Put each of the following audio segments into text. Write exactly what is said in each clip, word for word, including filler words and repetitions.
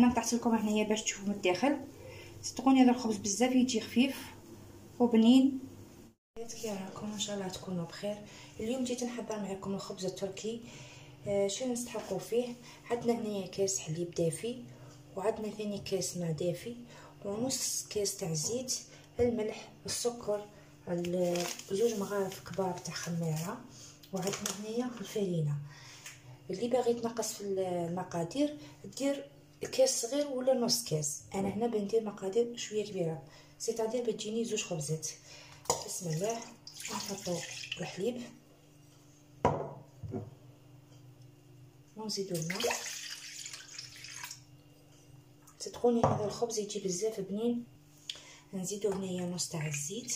انا قطعت لكم هنايا باش تشوفوا من الداخل. صدقوني هذا الخبز بزاف يجي خفيف وبنين. كي راكم ان شاء الله تكونوا بخير. اليوم جيت نحضر معكم الخبز التركي. آه شنو نستحقوا فيه؟ عندنا هنايا كاس حليب دافي، وعندنا ثاني كاس ماء دافي، ونص كاس تاع الزيت، الملح، السكر، جوج مغارف كبار تاع خميره، وعندنا هنايا الفرينه. اللي باغي تنقص في المقادير دير كاس صغير ولا نص كاس. انا هنا بندير مقادير شويه كبيره، سيتادير بتجيني زوج خبزات. بسم الله. نحطو الحليب ونزيدو الماء. صدقوني هذا الخبز يجي بزاف بنين. نزيدو هنايا نص تاع الزيت،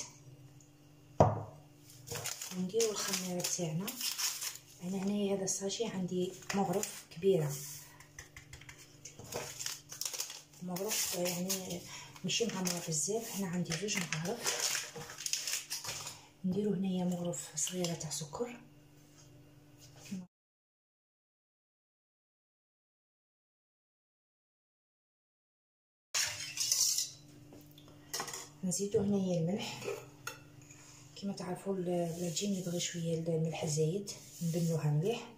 ونديرو الخميره تاعنا. انا هنايا هذا الساشي عندي مغرف كبيره، مغرف يعني ماشي مغمره بزاف، هنا عندي جوج مغارف. نديرو هنايا مغرف صغيره تاع سكر، نزيدو هنايا الملح. كما تعرفوا العجين يبغي شويه الملح الزايد، نبنوها مليح.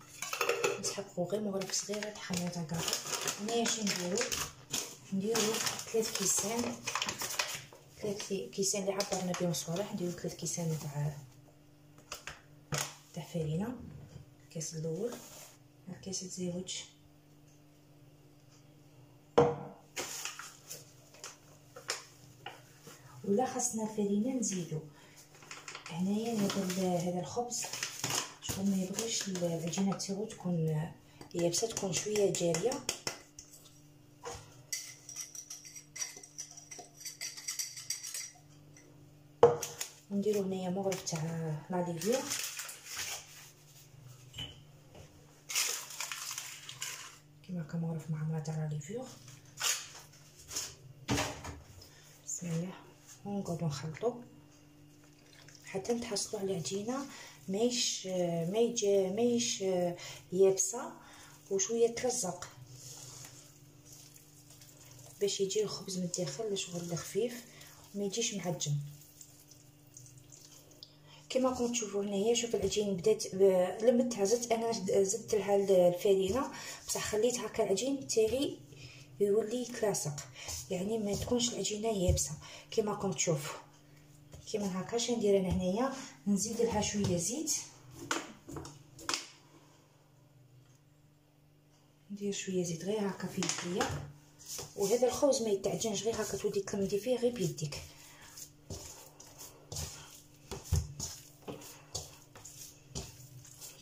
نسحقو غير مغرف صغيره تاع خميره تاع كرك. هنايا شنو نديرو؟ نديرو ثلاث كيسان، ثلاث كيسان اللي عبرنا بهم صوالح. نديرو ثلاث كيسان تاع تاع فرينه. الكاس الاول، الكاس الزوج، ولا خاصنا فرينه نزيدو. هنايا هذا هذا الخبز شغل ما يبغيش العجينه تاعو تكون يابسه، تكون شويه جاريه. نديرو هنايا مغرف تاع لاليفيو، كيما هكا مغرف معمره تاع لاليفيو. بسم الله. ونقعدو نخلطو حتى نتحصلوا على عجينه ماهيش ماهيش ماهيش يابسه وشويه تلزق، باش يجي الخبز من الداخل شغل خفيف وما يجيش معجن. كما راكم تشوفوا هنايا، شوف العجين بدات لما تهزت. انا زدت لها الفرينه بصح خليت هكا العجين تاعي يولي كلاسق، يعني ما تكونش العجينه يابسه. كما راكم تشوفوا كيما هكا اش ندير انا هنايا، نزيد لها شويه زيت، ندير شويه زيت غير هكا في شويه. وهذا الخبز ما يتعجنش، غير هكا تولي تلمدي فيه غير بيديك.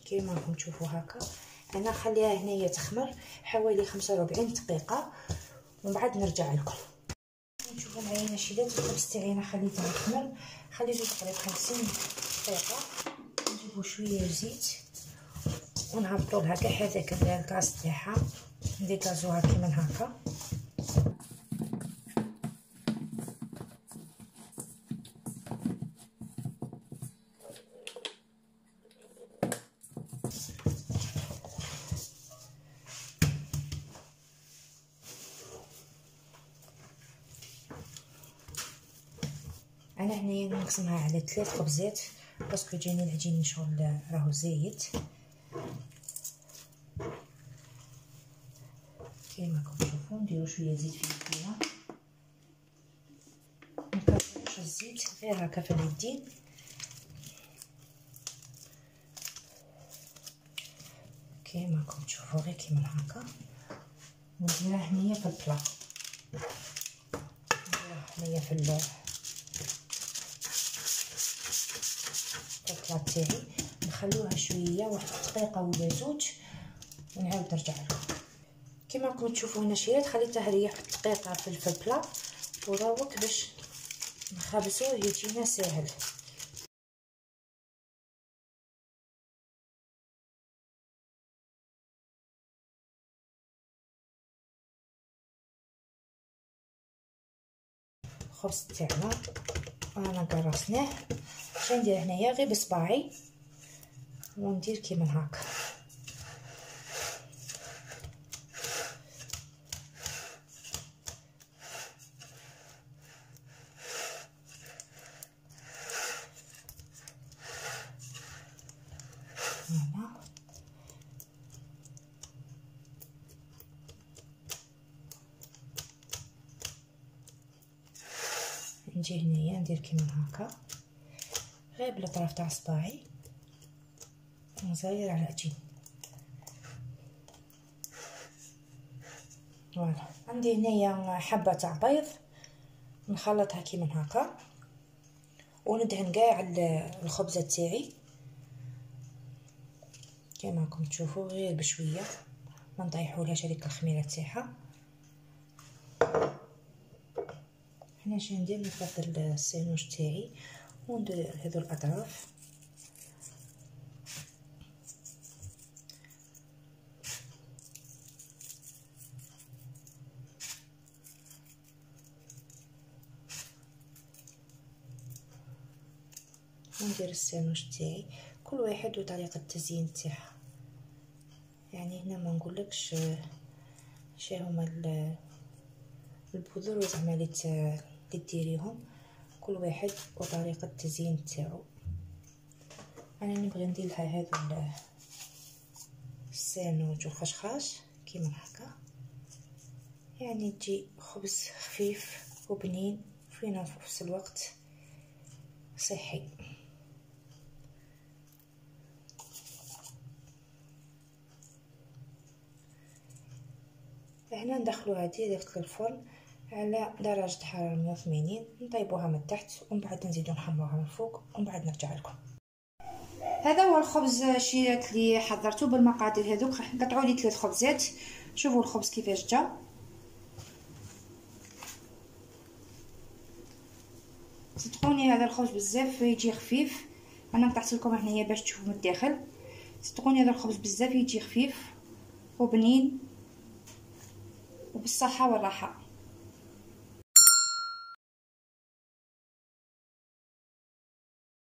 كيما راكم تشوفوا هكا انا خليها هنايا تخمر حوالي خمسة وأربعين دقيقه، ومن بعد نرجع لكم. نشوفوا معايا انا شدات الخبز تاعي، خليته يخمر، خليته تقريبا خمسين دقيقه. نجيبوا شويه زيت ونعبطوا لها كاع هذاك الكاس تاعها، نديكازوها كيما هكا. انا هنايا نقسمها على ثلاث خبزات باسكو جاني العجين شغل راهو زايد. كيما راكم تشوفوا نديرو شويه زيت في اليدينا، منكثروش الزيت غير هكا في اليدين. كيما راكم تشوفوا غير كيما هكا. نديرها هنايا في البلا، نديرها هنايا في ال تاعي، نخلوها شويه واحد دقيقه ولا زوج ونعاود نرجع لكم. كما راكم تشوفوا هنا شيرات، خليتها هي واحد دقيقه في الفلفله وراوك باش نخبزوه يجينا ساهل. الخبز تاعنا انا قرصناه، باش ندير هنايا غير بصباعي وندير كيما هكا. نجي هنايا ندير كيما هكا غير بالاطراف تاع صباعي ونزاير على العجين. فوالا عندي هنايا حبه تاع بيض نخلطها كيما هكا وندهن كاع الخبزه تاعي كيما راكم تشوفوا غير بشويه ما نطيحولهاش هذيك الخميره تاعها. هنا شنو ندير نفرد السينوج تاعي وندير هذو الاطراف وندير السينوج تاعي كل واحد وطريقه التزيين تاعها. يعني هنا ما نقولكش شي هما البذور زعما اللي ديريهم كل واحد وطريقه التزيين تاعو. انا نبغي نديرلها هذا السانوج وخشخاش كيما هكا يعني تجي خبز خفيف وبنين وفينا في نفس الوقت صحي. هنا ندخلوها ديريكت للفرن على درجه حراره مية وثمانين نطيبوها من تحت ومن بعد نزيدو نحمروها من فوق ومن بعد نرجع لكم. هذا هو الخبز الشيرات اللي حضرته بالمقادير هذوك. قطعوا لي ثلاث خبزات. شوفوا الخبز كيفاش جا صدقوني هذا الخبز بزاف يجي خفيف. انا قطعت لكم هنايا باش تشوفوا من الداخل. صدقوني هذا الخبز بزاف يجي خفيف وبنين وبالصحه والراحه.